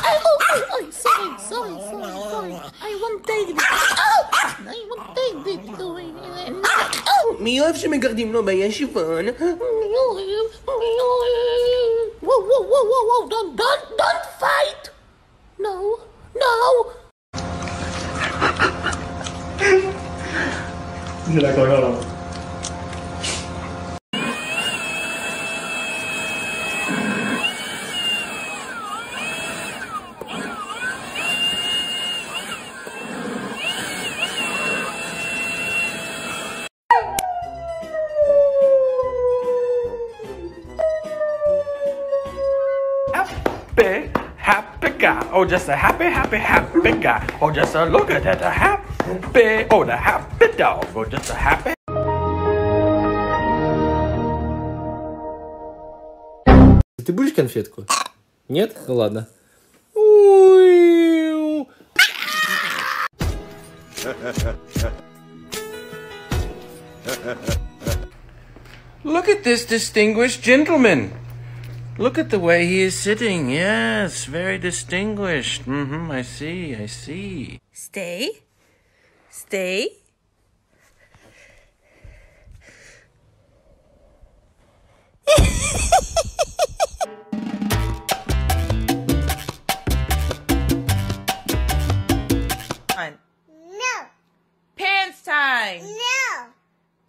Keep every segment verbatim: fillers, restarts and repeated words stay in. Oh, I'm sorry, sorry, sorry, sorry. I won't take this. I won't take this. מי אוהב שמגרדים לו בישבן? Whoa, whoa, whoa, whoa, whoa, don't, don't, don't fight! No, no! זה לא קורה לו. Happy, happy guy. Oh, just a happy, happy, happy guy. Oh, just a look at that, a happy. Oh, the happy dog. Oh, just a happy. Ты будешь конфетку? Нет? Ну ладно. Look at this distinguished gentleman. Look at the way he is sitting. Yes, very distinguished. Mm-hmm, I see, I see. Stay. Stay. No. Pants time. No.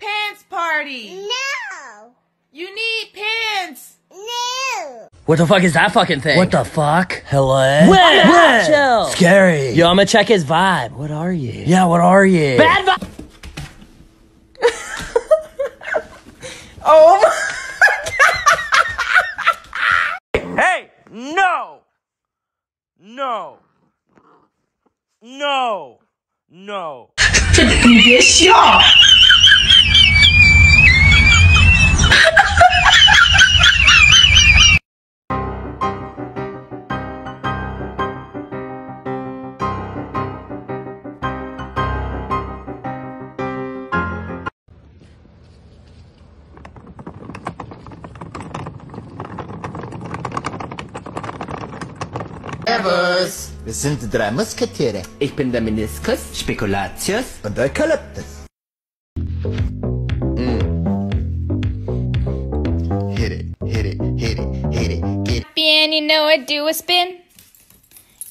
Pants party. No. You need pants. What the fuck is that fucking thing? What the fuck? Hello? Wait, wait. Chill. Scary. Yo, I'm gonna check his vibe. What are you? Yeah, what are you? Bad vibe. Oh my God. Hey, no. No. No. No. Wir sind die drei Musketiere. Ich bin der Meniskus, Spekulatius und Eukalyptus. Mm. Hit it, hit it, hit it, hit it, hit it. Happy and you know it, do a spin.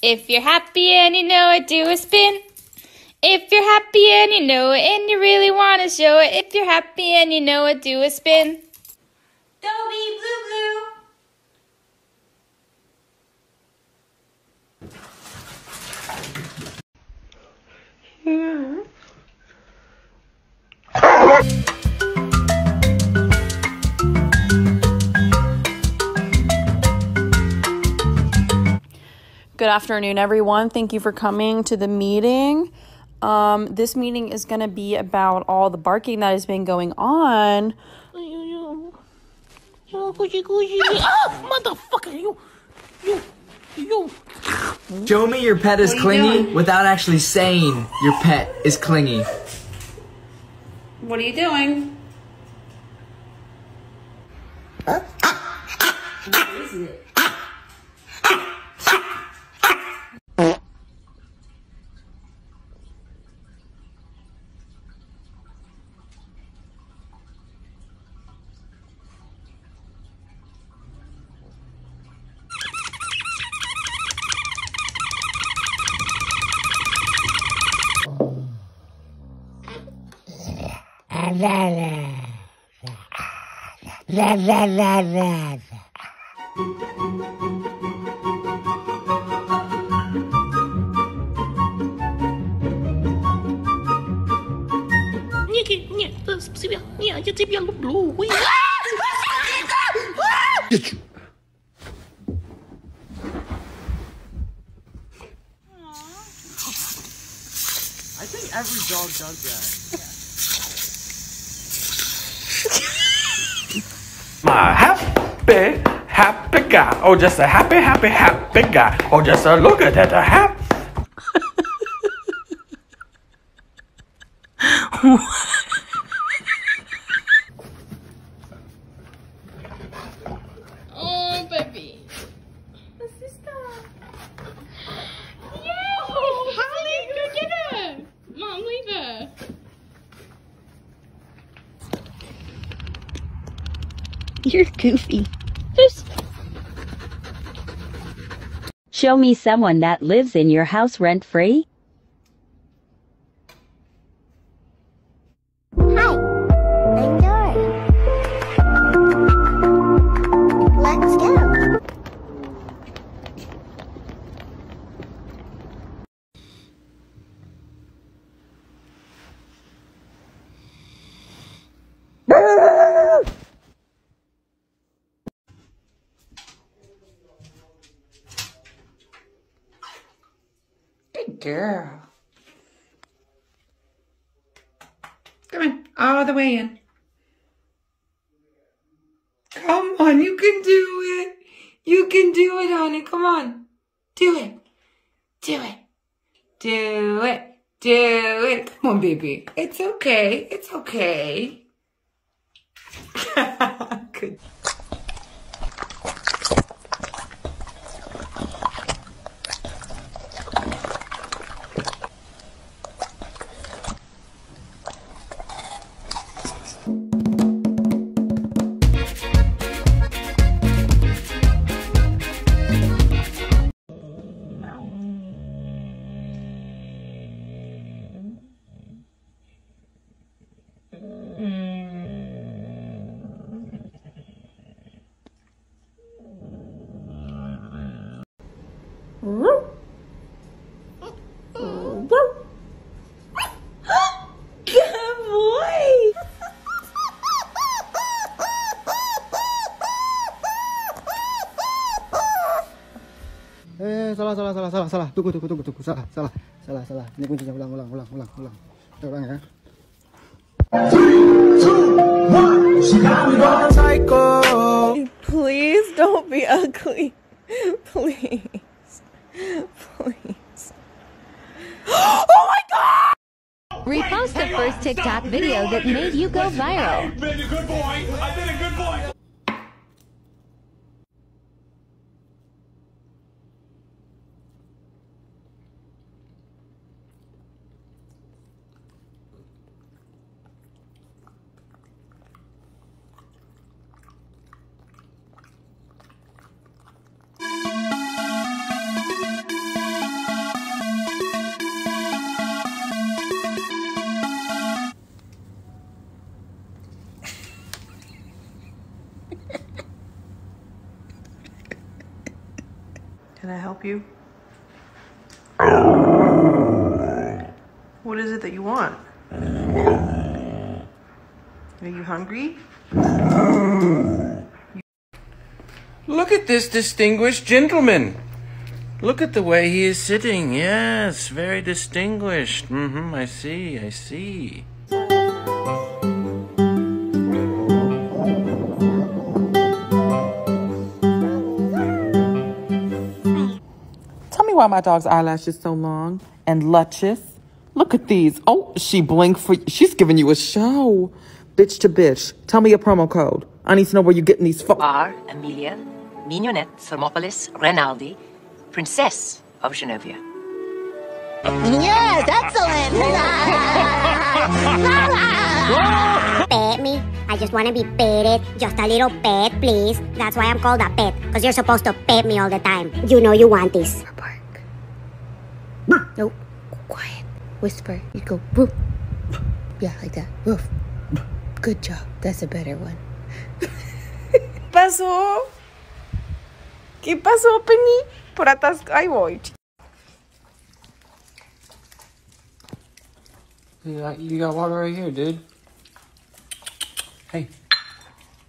If you're happy and you know it, do a spin. If you're happy and you know it, and you really want to show it. If you're happy and you know it, do a spin. Don't be blue blue. Mm-hmm. Good afternoon, everyone. Thank you for coming to the meeting. Um, this meeting is going to be about all the barking that has been going on. Oh, motherfucker, you, you. Yo. Show me your pet is clingy without actually saying your pet is clingy. What are you doing? Huh? What is it? La la la la la la. Ники, нет, тебя, нет, я тебя люблю. I think every dog does that. Yeah. My happy, happy guy. Oh, just a happy, happy, happy guy. Oh, just a look at that, a happy. Oh, baby. What's this guy? You're goofy. Just... Show me someone that lives in your house rent-free. Hi, I'm Dory. Let's go. Girl. Come on, all the way in. Come on, you can do it. You can do it, honey. Come on. Do it. Do it. Do it. Do it. Come on, baby. It's okay. It's okay. Good. Salah salah salah salah salah tunggu tunggu tunggu tunggu salah salah salah salah ini kuncinya ulang ulang ulang ulang ulang ulang ya. Please don't be ugly, please, please. Oh my God! Repost the first TikTok video that made you go viral. I've been a good boy. I've been a good boy. Can I help you? What is it that you want? Are you hungry? Look at this distinguished gentleman. Look at the way he is sitting. Yes, very distinguished. Mm-hmm, I see, I see. Why my dog's eyelashes so long and luscious. Look at these. Oh, she blinked for you. She's giving you a show. Bitch to bitch. Tell me your promo code. I need to know where you're getting these photos. Are Amelia Mignonette Thermopolis Renaldi, Princess of Genovia. Yes, excellent. Pet me. I just want to be petted. Just a little pet, please. That's why I'm called a pet. Because you're supposed to pet me all the time. You know you want this. Nope. Quiet. Whisper. You go woof. Yeah, like that. Woof. Good job. That's a better one. ¿Qué pasó? ¿Qué pasó, Penny? Por atasco. Ahí voy. You got water right here, dude. Hey.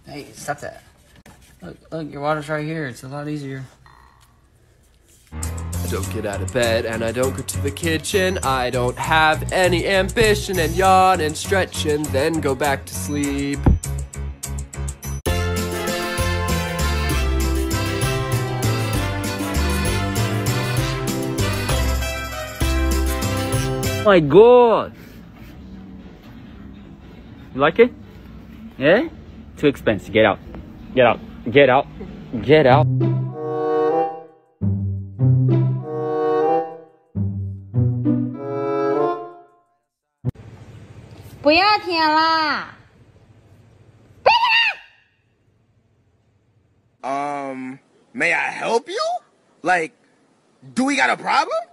Hey, stop that. Look, look, your water's right here. It's a lot easier. I don't get out of bed and I don't go to the kitchen. I don't have any ambition and yawn and stretch and then go back to sleep. Oh my God! You like it? Yeah? Too expensive. Get out. Get out. Get out. Get out. 不要舔啦！别舔啦 ！Um, may I help you? Like, do we got a problem?